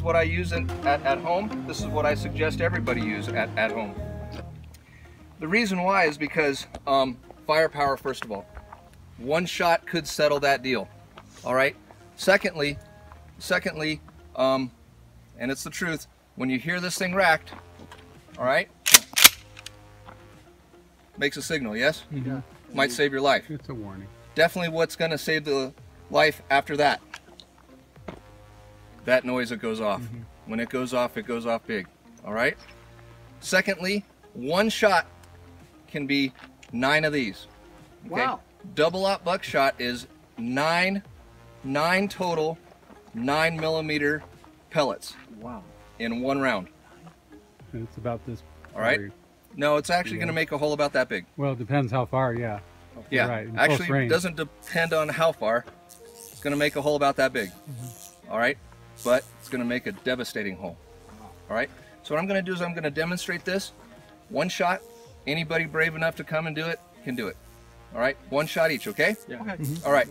is what I use at home. This is what I suggest everybody use at home. The reason why is because firepower, first of all. One shot could settle that deal, all right? Secondly, and it's the truth, when you hear this thing racked, all right, makes a signal, yes? Yeah. Might save your life. It's a warning. Definitely what's going to save the life after that. That noise that goes off. Mm-hmm. When it goes off big, all right? Secondly, one shot can be 9 of these. Okay? Wow. Double-op buckshot is 9 total 9mm pellets. Wow. In one round. And it's about this. All right. No, it's actually going to make a hole about that big. Well, it depends how far, yeah. Yeah. Right. Actually, it doesn't depend on how far. It's going to make a hole about that big. Mm-hmm. All right. But it's going to make a devastating hole. All right. So what I'm going to do is I'm going to demonstrate this. One shot. Anybody brave enough to come and do it can do it. All right, one shot each, okay? Yeah. Okay. Mm-hmm. All right.